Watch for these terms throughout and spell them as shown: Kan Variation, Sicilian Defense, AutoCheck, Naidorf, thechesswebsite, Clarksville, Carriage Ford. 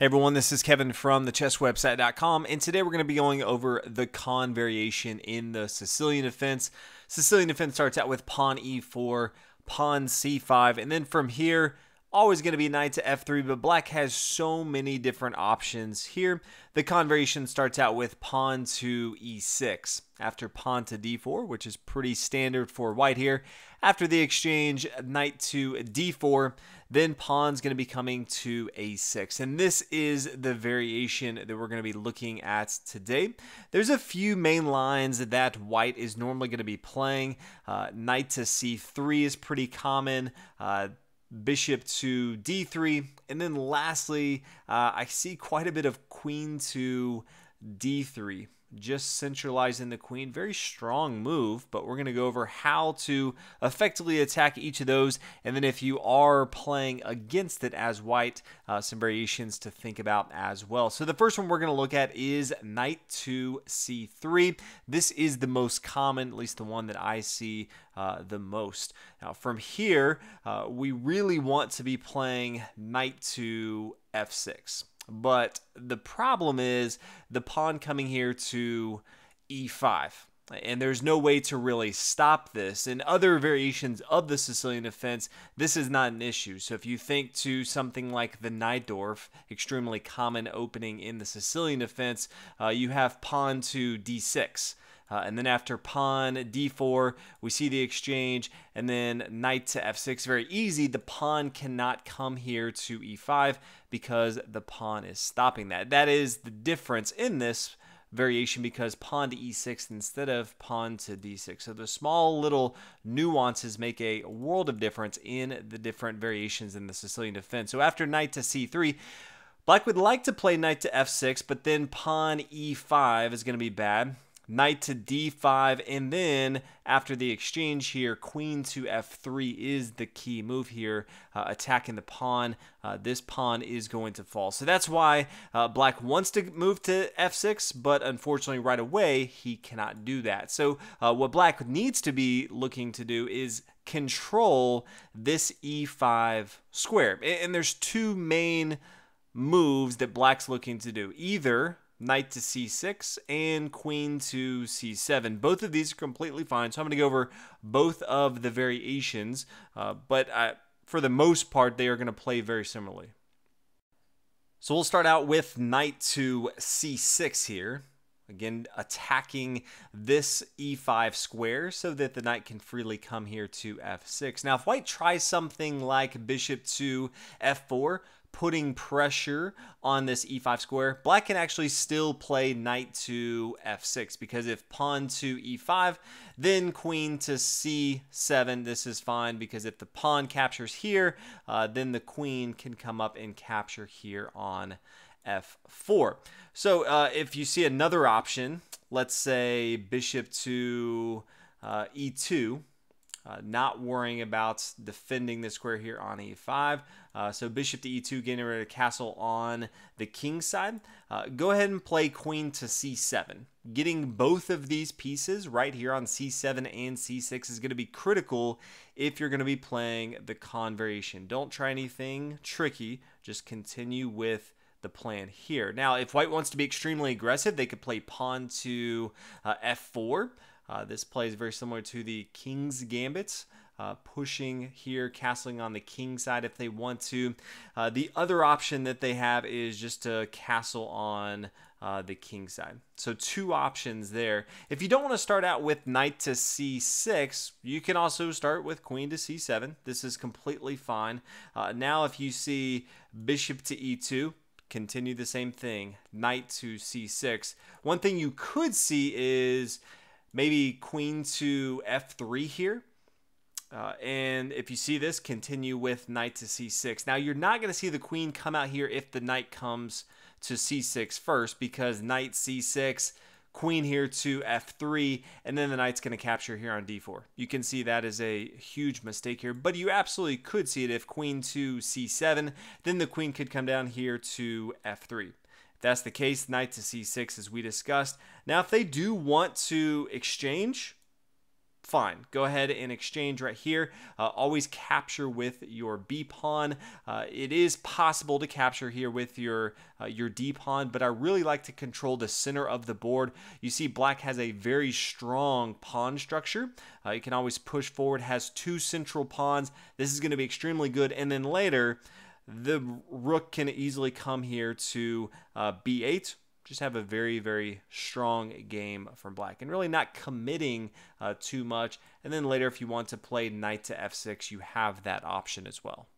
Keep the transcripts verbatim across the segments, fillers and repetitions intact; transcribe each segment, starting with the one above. Hey everyone, this is Kevin from the chess website dot com, and today we're going to be going over the Kan variation in the Sicilian defense. Sicilian defense starts out with pawn e four, pawn c five, and then from here, always going to be knight to f three, but black has so many different options here. The Kan variation starts out with pawn to e six, after pawn to d four, which is pretty standard for white here. After the exchange, knight to d four, then pawn's going to be coming to a six. And this is the variation that we're going to be looking at today. There's a few main lines that white is normally going to be playing. Uh, knight to c three is pretty common. Uh, bishop to d three. And then lastly, uh, I see quite a bit of queen to d three. Just centralizing the queen. Very strong move, but we're going to go over how to effectively attack each of those, and then if you are playing against it as white, uh, some variations to think about as well. So the first one we're going to look at is knight to c three. This is the most common, at least the one that I see uh, the most. Now from here, uh, we really want to be playing knight to f six. But the problem is the pawn coming here to e five, and there's no way to really stop this. In other variations of the Sicilian defense, this is not an issue. So if you think to something like the Naidorf, extremely common opening in the Sicilian defense, uh, you have pawn to d six. Uh, and then after pawn d four, we see the exchange, and then knight to f six. Very easy. The pawn cannot come here to e five because the pawn is stopping that. That is the difference in this variation, because pawn to e six instead of pawn to d six. So the small little nuances make a world of difference in the different variations in the Sicilian defense. So after knight to c three, black would like to play knight to f six, but then pawn e five is going to be bad. Knight to d five, and then after the exchange here, queen to f three is the key move here, uh, attacking the pawn. Uh, this pawn is going to fall. So that's why uh, black wants to move to f six, but unfortunately right away he cannot do that. So uh, what black needs to be looking to do is control this e five square. And there's two main moves that black's looking to do. Either knight to c six and queen to c seven. Both of these are completely fine, so I'm going to go over both of the variations, uh, but I, for the most part, they are going to play very similarly. So we'll start out with knight to c six here. Again, attacking this e five square so that the knight can freely come here to f six. Now, if white tries something like bishop to f four, putting pressure on this e five square, black can actually still play knight to f six, because if pawn to e five, then queen to c seven, this is fine, because if the pawn captures here, uh, then the queen can come up and capture here on f four. So uh, if you see another option, let's say bishop to uh, e two, Uh, not worrying about defending the square here on e five. Uh, so bishop to e two, getting rid of castle on the king side. Uh, go ahead and play queen to c seven. Getting both of these pieces right here on c seven and c six is going to be critical if you're going to be playing the Kan variation. Don't try anything tricky. Just continue with the plan here. Now, if white wants to be extremely aggressive, they could play pawn to uh, f four. Uh, this play is very similar to the king's gambit, uh, pushing here, castling on the king side if they want to. Uh, the other option that they have is just to castle on uh, the king side. So two options there. If you don't want to start out with knight to c six, you can also start with queen to c seven. This is completely fine. Uh, now if you see bishop to e two, continue the same thing, knight to c six. One thing you could see is maybe queen to f three here. Uh, and if you see this, continue with knight to c six. Now, you're not going to see the queen come out here if the knight comes to c six first, because knight c six, queen here to f three, and then the knight's going to capture here on d four. You can see that is a huge mistake here, but you absolutely could see it if queen to c seven, then the queen could come down here to f three. That's the case, knight to c six, as we discussed. Now, if they do want to exchange, fine, go ahead and exchange right here. Uh, always capture with your B pawn. Uh, it is possible to capture here with your uh, your D pawn, but I really like to control the center of the board. You see black has a very strong pawn structure. Uh, you can always push forward, has two central pawns. This is going to be extremely good, and then later the rook can easily come here to uh, B eight. Just have a very, very strong game from black and really not committing uh, too much. And then later, if you want to play knight to F six, you have that option as well.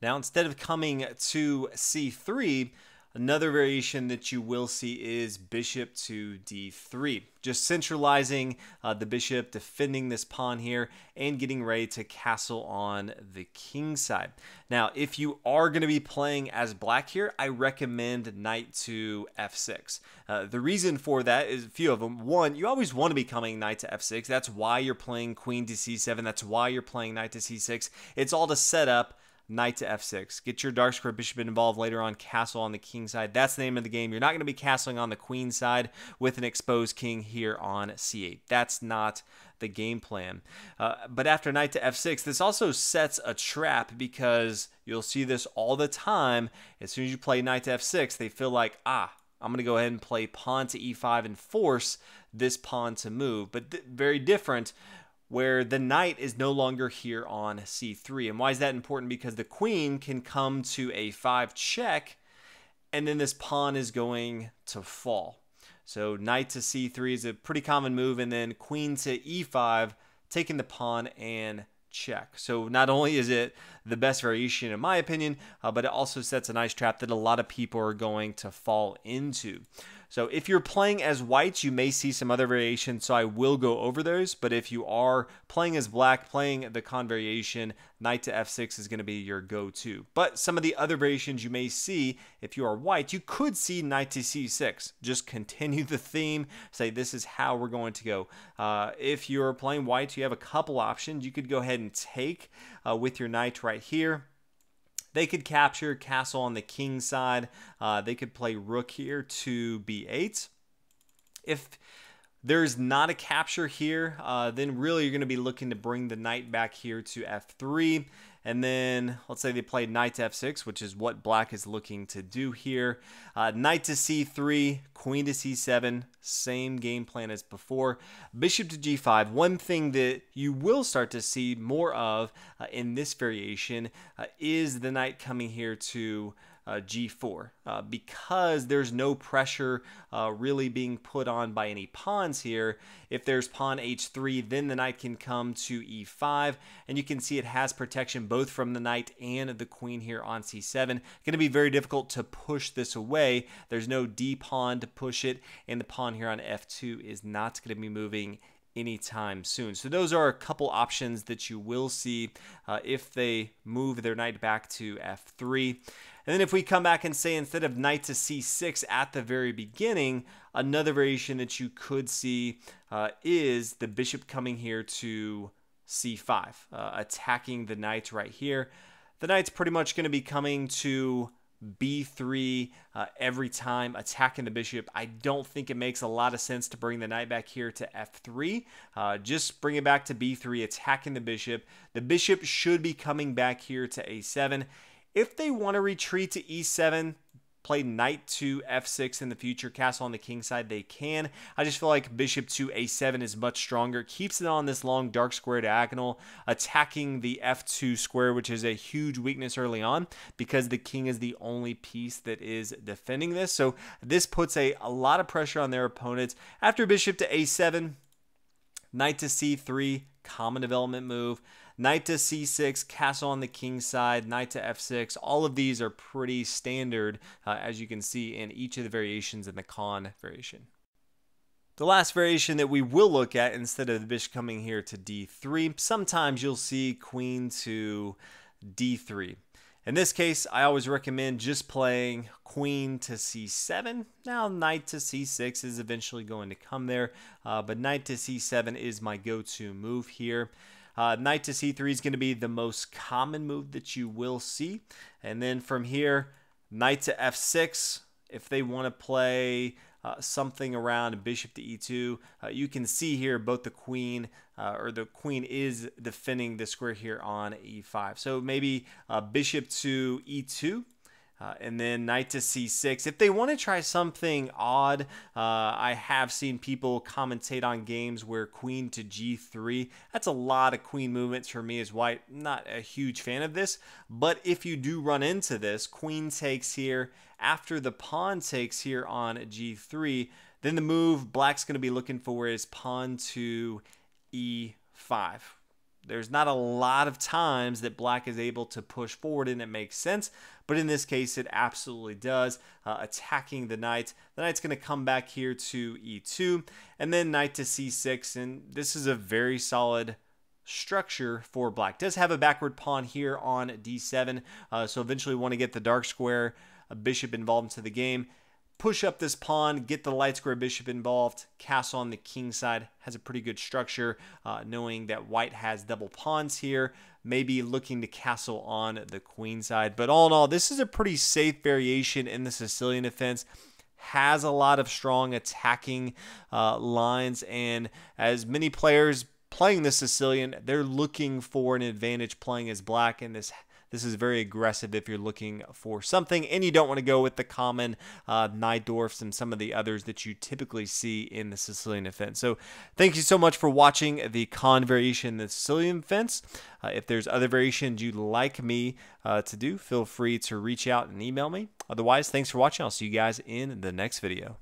Now, instead of coming to C three, another variation that you will see is bishop to D three. Just centralizing uh, the bishop, defending this pawn here, and getting ready to castle on the king side. Now, if you are going to be playing as black here, I recommend knight to F six. Uh, the reason for that is a few of them. One, you always want to be coming knight to F six. That's why you're playing queen to C seven. That's why you're playing knight to C six. It's all to set up knight to F six. Get your dark square bishop involved later on, castle on the king side. That's the name of the game. You're not going to be castling on the queen side with an exposed king here on C eight. That's not the game plan. Uh, but after knight to F six, this also sets a trap, because you'll see this all the time. As soon as you play knight to F six, they feel like, ah, I'm going to go ahead and play pawn to E five and force this pawn to move. But th- very different, where the knight is no longer here on C three. And why is that important? Because the queen can come to A five check, and then this pawn is going to fall. So knight to C three is a pretty common move, and then queen to E five, taking the pawn and check. So not only is it the best variation in my opinion, uh, but it also sets a nice trap that a lot of people are going to fall into. So if you're playing as whites, you may see some other variations, so I will go over those. But if you are playing as black, playing the Kan variation, knight to F six is going to be your go-to. But some of the other variations you may see, if you are white, you could see knight to C six. Just continue the theme, say this is how we're going to go. Uh, if you're playing white, you have a couple options. You could go ahead and take uh, with your knight right here. They could capture, castle on the king side. Uh, they could play rook here to B eight. If there's not a capture here, uh, then really you're going to be looking to bring the knight back here to F three. And then let's say they played knight to F six, which is what black is looking to do here. Uh, knight to C three, queen to C seven, same game plan as before. Bishop to G five. One thing that you will start to see more of uh, in this variation uh, is the knight coming here to Uh, G four, uh, because there's no pressure uh, really being put on by any pawns here. If there's pawn H three, then the knight can come to E five, and you can see it has protection both from the knight and the queen here on C seven. Going to be very difficult to push this away. There's no D pawn to push it, and the pawn here on F two is not going to be moving anytime soon. So those are a couple options that you will see uh, if they move their knight back to F three. And then if we come back and say instead of knight to C six at the very beginning, another variation that you could see uh, is the bishop coming here to C five, uh, attacking the knight right here. The knight's pretty much going to be coming to B three uh, every time, attacking the bishop. I don't think it makes a lot of sense to bring the knight back here to F three. Uh, just bring it back to B three, attacking the bishop. The bishop should be coming back here to A seven. If they want to retreat to E seven, play knight to F six in the future, castle on the king side, they can. I just feel like bishop to A seven is much stronger. Keeps it on this long dark square diagonal, attacking the F two square, which is a huge weakness early on because the king is the only piece that is defending this. So this puts a, a lot of pressure on their opponents. After bishop to A seven, knight to C three, common development move. Knight to C six, castle on the king side, knight to F six. All of these are pretty standard, uh, as you can see in each of the variations in the Kan variation. The last variation that we will look at, instead of the bishop coming here to D three, sometimes you'll see queen to D three. In this case, I always recommend just playing queen to C seven. Now, knight to C six is eventually going to come there, uh, but knight to C seven is my go-to move here. Uh, knight to C three is going to be the most common move that you will see. And then from here, knight to F six. If they want to play uh, something around bishop to e two. Uh, you can see here both the queen uh, or the queen is defending the square here on e five. So maybe uh, bishop to e two. Uh, and then knight to c six. If they want to try something odd, uh, I have seen people commentate on games where queen to g three. That's a lot of queen movements for me as white. Not a huge fan of this, but if you do run into this, queen takes here after the pawn takes here on g three, then the move black's going to be looking for is pawn to e five. There's not a lot of times that black is able to push forward and it makes sense, but in this case it absolutely does. Uh, attacking the knight, the knight's going to come back here to e two and then knight to c six, and this is a very solid structure for black. Does have a backward pawn here on d seven, uh, so eventually want to get the dark square a bishop involved into the game. Push up this pawn, get the light square bishop involved, castle on the king side. Has a pretty good structure, uh, knowing that white has double pawns here, maybe looking to castle on the queen side. But all in all, this is a pretty safe variation in the Sicilian defense. Has a lot of strong attacking uh, lines, and as many players playing the Sicilian, they're looking for an advantage playing as black in this. This is very aggressive if you're looking for something, and you don't want to go with the common uh, Naidorfs and some of the others that you typically see in the Sicilian defense. So thank you so much for watching the Kan Variation in the Sicilian defense. Uh, if there's other variations you'd like me uh, to do, feel free to reach out and email me. Otherwise, thanks for watching. I'll see you guys in the next video.